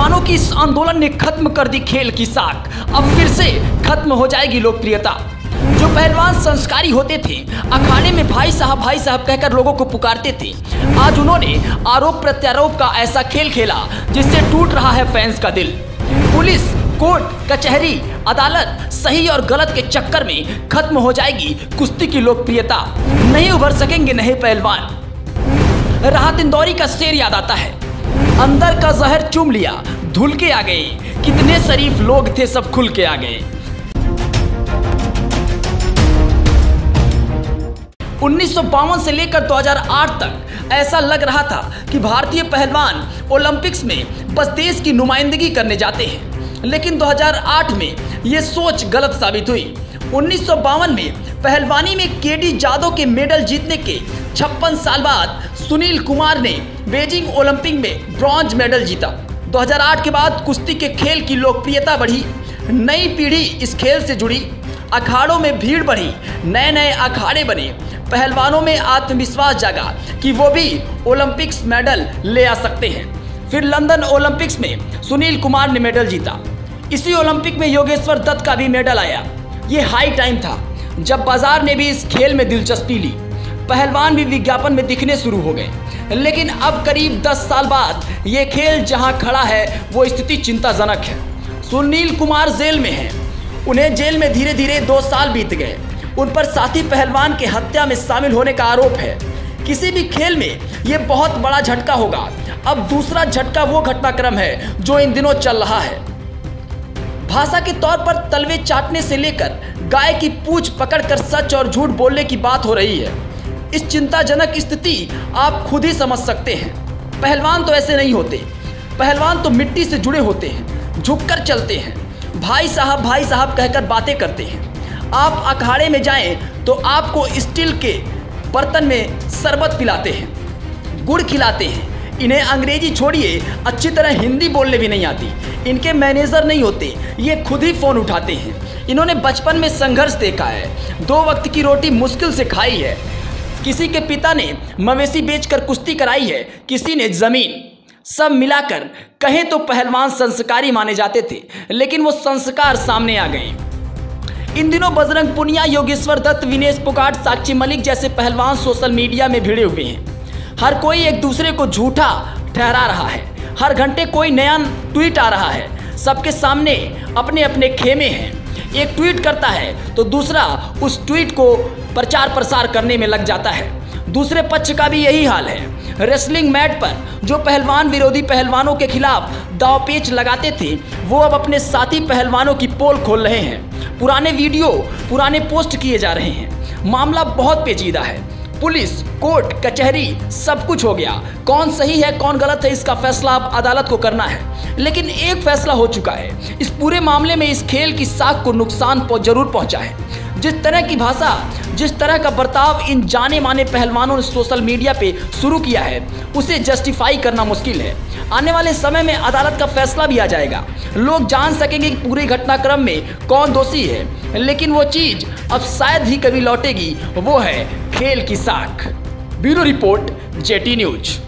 जवानों की इस आंदोलन ने खत्म कर दी खेल की साख। अब फिर से खत्म हो जाएगी लोकप्रियता। जो पहलवान संस्कारी होते थे, अखाड़े में भाई साहब कहकर लोगों को पुकारते थे, आज उन्होंने आरोप प्रत्यारोप का ऐसा खेल खेला जिससे टूट रहा है फैंस का दिल। पुलिस, कोर्ट, कचहरी, अदालत, सही और गलत के चक्कर में खत्म हो जाएगी कुश्ती की लोकप्रियता। नहीं उभर सकेंगे नहीं पहलवान। राहत इंदौरी का शेर याद आता है, अंदर का जहर चूम लिया, धुल के आ गए, कितने शरीफ लोग थे सब खुल के आ गए। 1952 से लेकर 2008 तक ऐसा लग रहा था कि भारतीय पहलवान ओलंपिक्स में बस देश की नुमाइंदगी करने जाते हैं, लेकिन 2008 में ये सोच गलत साबित हुई। 1952 में पहलवानी में के डी जाधव के मेडल जीतने के 56 साल बाद सुनील कुमार ने बीजिंग ओलंपिक में ब्रॉन्ज मेडल जीता। 2008 के बाद कुश्ती के खेल की लोकप्रियता बढ़ी, नई पीढ़ी इस खेल से जुड़ी, अखाड़ों में भीड़ बढ़ी, नए नए अखाड़े बने, पहलवानों में आत्मविश्वास जागा कि वो भी ओलंपिक्स मेडल ले आ सकते हैं। फिर लंदन ओलंपिक्स में सुनील कुमार ने मेडल जीता। इसी ओलंपिक में योगेश्वर दत्त का भी मेडल आया। ये हाई टाइम था जब बाजार ने भी इस खेल में दिलचस्पी ली, पहलवान भी विज्ञापन में दिखने शुरू हो गए। लेकिन अब करीब 10 साल बाद ये खेल जहाँ खड़ा है वो स्थिति चिंताजनक है। सुनील कुमार जेल में हैं। उन्हें जेल में धीरे धीरे 2 साल बीत गए। उन पर साथी पहलवान के हत्या में शामिल होने का आरोप है। किसी भी खेल में ये बहुत बड़ा झटका होगा। अब दूसरा झटका वो घटनाक्रम है जो इन दिनों चल रहा है। भाषा के तौर पर तलवे चाटने से लेकर गाय की पूंछ पकड़कर सच और झूठ बोलने की बात हो रही है। इस चिंताजनक स्थिति आप खुद ही समझ सकते हैं। पहलवान तो ऐसे नहीं होते, पहलवान तो मिट्टी से जुड़े होते हैं, झुककर चलते हैं, भाई साहब कहकर बातें करते हैं। आप अखाड़े में जाएं तो आपको स्टील के बर्तन में शरबत पिलाते हैं, गुड़ खिलाते हैं। इन्हें अंग्रेजी छोड़िए, अच्छी तरह हिंदी बोलने भी नहीं आती। इनके मैनेजर नहीं होते, ये खुद ही फ़ोन उठाते हैं। इन्होंने बचपन में संघर्ष देखा है, 2 वक्त की रोटी मुश्किल से खाई है। किसी के पिता ने मवेशी बेचकर कुश्ती कराई है, किसी ने ज़मीन। सब मिलाकर कहें तो पहलवान संस्कारी माने जाते थे, लेकिन वो संस्कार सामने आ गए। इन दिनों बजरंग पुनिया, योगेश्वर दत्त, विनेश साक्षी मलिक जैसे पहलवान सोशल मीडिया में भिड़े हुए हैं। हर कोई एक दूसरे को झूठा ठहरा रहा है। हर घंटे कोई नया ट्वीट आ रहा है। सबके सामने अपने अपने खेमे हैं। एक ट्वीट करता है तो दूसरा उस ट्वीट को प्रचार प्रसार करने में लग जाता है। दूसरे पक्ष का भी यही हाल है। रेसलिंग मैट पर जो पहलवान विरोधी पहलवानों के खिलाफ दावपेच लगाते थे, वो अब अपने साथी पहलवानों की पोल खोल रहे हैं। पुराने वीडियो, पुराने पोस्ट किए जा रहे हैं। मामला बहुत पेचीदा है। पुलिस, कोर्ट, कचहरी सब कुछ हो गया। कौन सही है कौन गलत है इसका फैसला अब अदालत को करना है। लेकिन एक फैसला हो चुका है। इस पूरे मामले में इस खेल की साख को नुकसान जरूर पहुंचा है। जिस तरह की भाषा, जिस तरह का बर्ताव इन जाने माने पहलवानों ने सोशल मीडिया पे शुरू किया है, उसे जस्टिफाई करना मुश्किल है। आने वाले समय में अदालत का फैसला भी आ जाएगा। लोग जान सकेंगे कि पूरे घटनाक्रम में कौन दोषी है। लेकिन वो चीज़ अब शायद ही कभी लौटेगी, वो है खेल की साख। Bureau report, JT news.